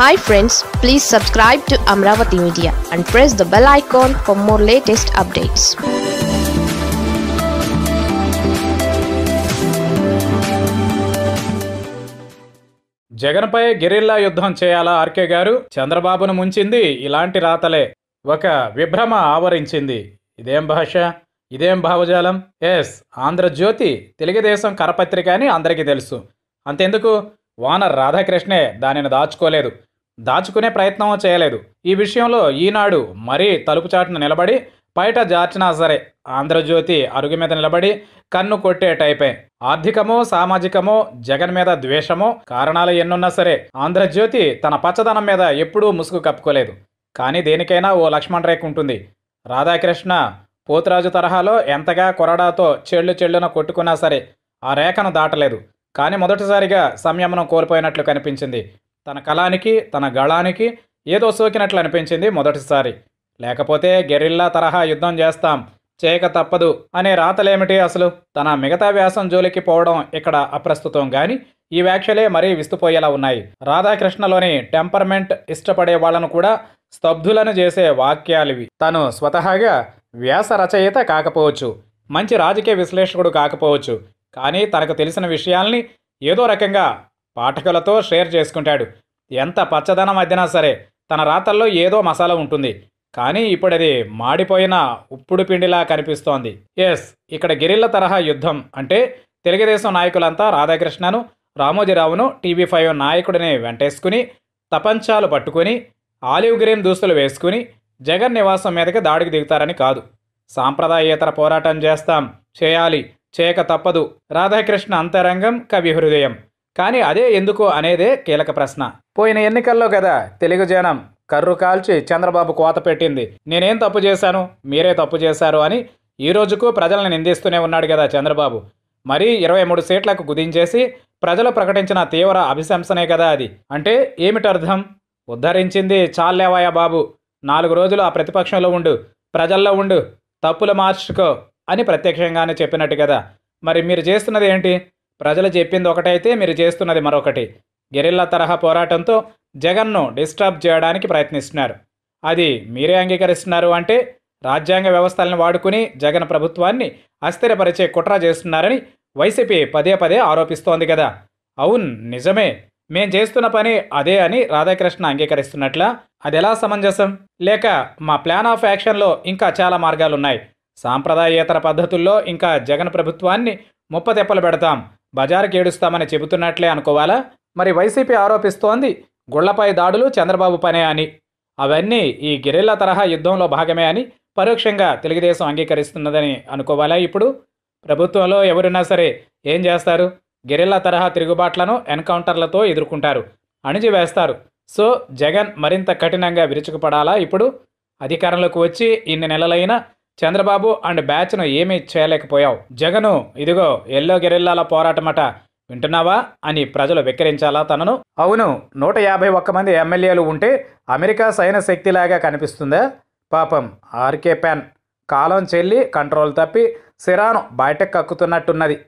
Hi friends, please subscribe to Amravati Media and press the bell icon for more latest updates. Jagan పై guerrilla యుద్ధం చేయాలా RK గారు? చంద్రబాబును ముంచింది ఇలాంటి రాతలే. ఒక విభ్రమ ఆవరించింది. ఇదేం భాష, ఇదేం భావజాలం? ఎస్, ఆంధ్రజ్యోతి తెలుగుదేశం కరపత్రిక అని అందరికీ తెలుసు. అంతెందుకు, వానర్ రాధాకృష్ణే దానిని దాచుకోలేదు, దాచుకునే ప్రయత్నం చేయలేదు. ఈ విషయంలో ఈనాడు మరీ తలుపు చాటున నిలబడి బయట జార్చినా సరే ఆంధ్రజ్యోతి అరుగు మీద నిలబడి కన్ను కొట్టే టైపే. ఆర్థికమో సామాజికమో జగన్ మీద ద్వేషమో కారణాలు ఎన్నున్నా సరే ఆంధ్రజ్యోతి తన పచ్చదనం మీద ఎప్పుడూ ముసుగు కప్పుకోలేదు. కానీ దేనికైనా ఓ లక్ష్మణ రేఖ ఉంటుంది. రాధాకృష్ణ పోతురాజు తరహాలో ఎంతగా కొరడాతో చెళ్ళు చెళ్ళున కొట్టుకున్నా సరే ఆ రేఖను దాటలేదు. కానీ మొదటిసారిగా సంయమనం కోల్పోయినట్లు కనిపించింది. తన కళానికి తన గళానికి ఏదో సోకినట్లు అనిపించింది మొదటిసారి. లేకపోతే గెరిల్లా తరహా యుద్ధం చేస్తాం, చేయక తప్పదు అనే రాతలేమిటి అసలు? తన మిగతా వ్యాసం జోలికి పోవడం ఇక్కడ అప్రస్తుతం, కానీ ఈ వ్యాఖ్యలే మరీ విస్తుపోయేలా ఉన్నాయి. రాధాకృష్ణలోని టెంపర్మెంట్ ఇష్టపడే వాళ్ళను కూడా స్తబ్దులను చేసే వాక్యాలివి. తను స్వతహాగా వ్యాస రచయిత కాకపోవచ్చు, మంచి రాజకీయ విశ్లేషకుడు కాకపోవచ్చు, కానీ తనకు తెలిసిన విషయాల్ని ఏదో రకంగా పాఠకులతో షేర్ చేసుకుంటాడు. ఎంత పచ్చదనం అద్దినా సరే తన రాతల్లో ఏదో మసాలా ఉంటుంది. కానీ ఇప్పుడు అది మాడిపోయిన ఉప్పుడు పిండిలా కనిపిస్తోంది. ఎస్, ఇక్కడ గెరిల్ల తరహా యుద్ధం అంటే తెలుగుదేశం నాయకులంతా రాధాకృష్ణను, రామోజీరావును, TV5 నాయకుడిని వెంటేసుకుని తపంచాలు పట్టుకుని ఆలివ్ గ్రీన్ దుస్తులు వేసుకుని జగన్ నివాసం మీదకి దాడికి దిగుతారని కాదు. సాంప్రదాయేతర పోరాటం చేస్తాం, చేయాలి, చేయక తప్పదు. రాధాకృష్ణ అంతరంగం కవి హృదయం. కానీ అదే ఎందుకు అనేదే కీలక ప్రశ్న. పోయిన ఎన్నికల్లో కదా తెలుగు జనం కర్రు కాల్చి చంద్రబాబు కోత పెట్టింది. నేనేం తప్పు చేశాను, మీరే తప్పు చేశారు అని ఈ రోజుకు ప్రజలను నిందిస్తూనే ఉన్నాడు కదా చంద్రబాబు. మరీ 23 సీట్లకు కుదించేసి ప్రజలు ప్రకటించిన తీవ్ర అభిశంసనే కదా అది. అంటే ఏమిటర్థం? ఉద్ధరించింది చాలేవాయా బాబు, 4 రోజులు ఆ ప్రతిపక్షంలో ఉండు, ప్రజల్లో ఉండు, తప్పులు మార్చుకో అని ప్రత్యక్షంగానే చెప్పినట్టు కదా. మరి మీరు చేస్తున్నది ఏంటి? ప్రజలు చెప్పింది ఒకటైతే మీరు చేస్తున్నది మరొకటి. గెరిల్లా తరహా పోరాటంతో జగన్ను డిస్టర్బ్ చేయడానికి ప్రయత్నిస్తున్నారు, అది మీరే అంగీకరిస్తున్నారు. అంటే రాజ్యాంగ వ్యవస్థలను వాడుకుని జగన్ ప్రభుత్వాన్ని అస్థిరపరిచే కుట్ర చేస్తున్నారని వైసీపీ పదే పదే ఆరోపిస్తోంది కదా. అవును నిజమే, మేం చేస్తున్న పని అదే అని రాధాకృష్ణ అంగీకరిస్తున్నట్లా? అదెలా సమంజసం? లేక మా ప్లాన్ ఆఫ్ యాక్షన్లో ఇంకా చాలా మార్గాలున్నాయి, సాంప్రదాయేతర పద్ధతుల్లో ఇంకా జగన్ ప్రభుత్వాన్ని ముప్పతెప్పలు పెడతాం, బజారుకి ఏడుస్తామని చెబుతున్నట్లే అనుకోవాలా? మరి వైసీపీ ఆరోపిస్తోంది గుళ్లపై దాడులు చంద్రబాబు పనే అని. అవన్నీ ఈ గెరిల్లా తరహా యుద్ధంలో భాగమే అని పరోక్షంగా తెలుగుదేశం అంగీకరిస్తున్నదని అనుకోవాలా? ఇప్పుడు ప్రభుత్వంలో ఎవరున్నా సరే ఏం చేస్తారు? గెరిల్లా తరహా తిరుగుబాట్లను ఎన్కౌంటర్లతో ఎదుర్కొంటారు, అణిచివేస్తారు. సో జగన్ మరింత కఠినంగా విరుచుకుపడాలా ఇప్పుడు? అధికారంలోకి వచ్చి ఇన్ని నెలలైనా చంద్రబాబు అండ్ బ్యాచ్ను ఏమీ చేయలేకపోయావు, జగను ఇదిగో ఎల్లో గెరిల్లాల పోరాటమట వింటున్నావా అని ప్రజలు వెక్కిరించాలా తనను? అవును, 151 మంది ఎమ్మెల్యేలు ఉంటే అమెరికా సైన్య శక్తిలాగా కనిపిస్తుందా? పాపం ఆర్కే ప్యాన్ కాలం చెల్లి కంట్రోల్ తప్పి సిరాను బయటకు కక్కుతున్నట్టున్నది.